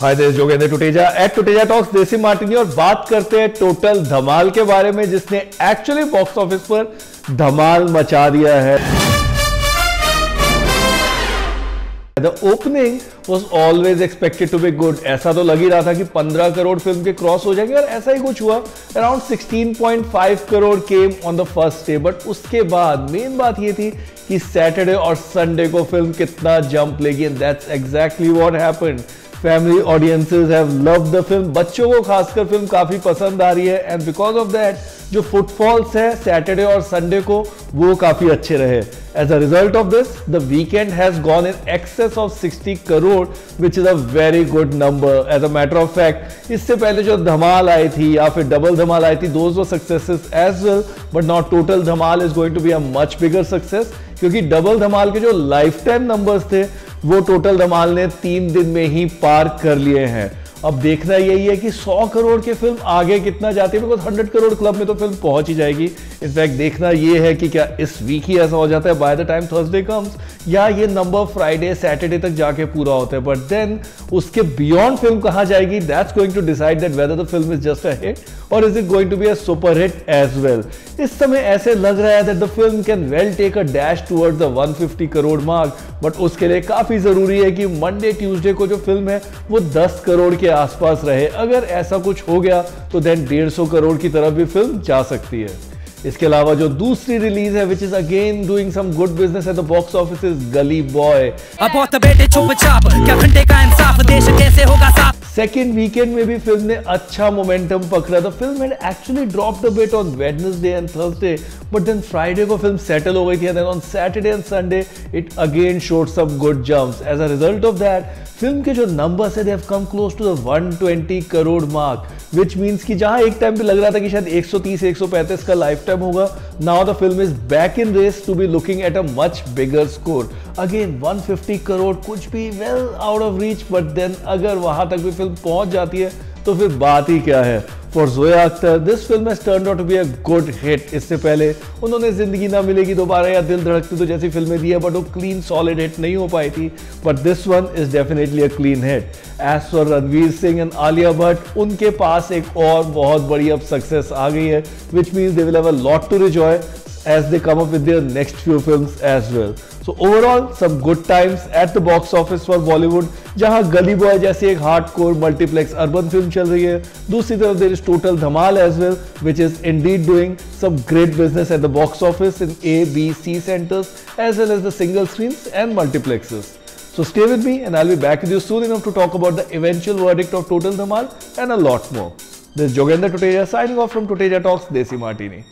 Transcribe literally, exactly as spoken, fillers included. Hi this is Jogendra Tuteja at Tuteja talks देसी Martini और बात करते हैं टोटल धमाल के बारे में, जिसने एक्चुअली बॉक्स ऑफिस पर धमाल मचा दिया है। The opening was always expected to be good. ऐसा तो लग ही रहा था कि पंद्रह करोड़ फिल्म के क्रॉस हो जाएंगे और ऐसा ही कुछ हुआ। Around sixteen point five crore came on the first day, but उसके बाद मेन बात ये थी कि सैटरडे और संडे को फिल्म कितना जंप लेगी and that's exactly what happened. Family audiences have loved the film, बच्चों को खासकर फिल्म काफ़ी पसंद आ रही है एंड बिकॉज ऑफ दैट जो फुटफॉल्स है सैटरडे और संडे को वो काफ़ी अच्छे रहे। As a result of this the weekend has gone in excess of sixty crore, which is a very good number. As a matter of fact इससे पहले जो धमाल आई थी या फिर डबल धमाल आई थी, those were successes as well, but not total Dhamaal is going to be a much bigger success, क्योंकि डबल धमाल के जो लाइफ टाइम नंबर्स थे वो टोटल धमाल ने तीन दिन में ही पार कर लिए हैं। अब देखना यही है कि सौ करोड़ की फिल्म आगे कितना जाती है, बिकॉज सौ करोड़ क्लब में तो फिल्म पहुंच ही जाएगी। इनफैक्ट देखना यह है कि क्या इस वीक ही ऐसा हो जाता है by the time Thursday comes, या ये नंबर फ्राइडे सैटरडे तक जाके पूरा होता है। बट देन उसके बियॉन्ड फिल्म कहाँ जाएगी, that's going to decide that whether the film is just a hit और is it going to be a super hit as well. इस समय ऐसे लग रहा है that the film can well take a dash towards the one fifty crore mark, but उसके लिए काफ़ी ज़रूरी है कि मंडे ट्यूसडे को जो फिल्म है वो दस करोड़ के आसपास रहे। अगर ऐसा कुछ हो गया तो देन डेढ़ सौ करोड़ की तरफ भी फिल्म जा सकती है। इसके अलावा जो दूसरी रिलीज है which is again doing some good business at the box office is Gully boy. Second weekend में भी फिल्म ने अच्छा मोमेंटम पकड़ा। The film had actually dropped a bit on Wednesday and Thursday, but then Friday को film settle हो गई थी and then on Saturday and Sunday it again showed some good jumps. As a result of that film के जो numbers है they have come close to the one twenty crore mark, which means कि जहां एक time पे लग रहा था कि शायद एक सौ तीस एक सौ पैंतीस का लाइफ टाइम होगा, now the film is back in race to be looking at a much bigger score. Again one fifty crore कुछ भी well out of reach, but then अगर वहां तक भी फिल्म पहुंच जाती है तो फिर बात ही क्या है। For Zoya Akhtar this film has turned out to be a good hit. इससे पहले उन्होंने जिंदगी ना मिलेगी दोबारा या दिल धड़कती तो जैसी फिल्में दी है, बट वो क्लीन सॉलिड हिट नहीं हो पाई थी, but this one is definitely a clean hit. As for Ranveer Singh and Alia Bhatt, उनके पास एक और बहुत बड़ी अब सक्सेस आ गई है, which means they will have a lot to rejoice as they come up with their next few films as well. So overall, some good times at the box office for Bollywood, जहाँ Gully Boy जैसी एक hardcore multiplex urban film चल रही है, दूसरी तरफ there is Total Dhamaal as well, which is indeed doing some great business at the box office in A, B, C centers as well as the single screens and multiplexes. So stay with me, and I'll be back with you soon enough to talk about the eventual verdict of Total Dhamaal and a lot more. This is Jogendra Tuteja signing off from Tuteja Talks Desi Martini.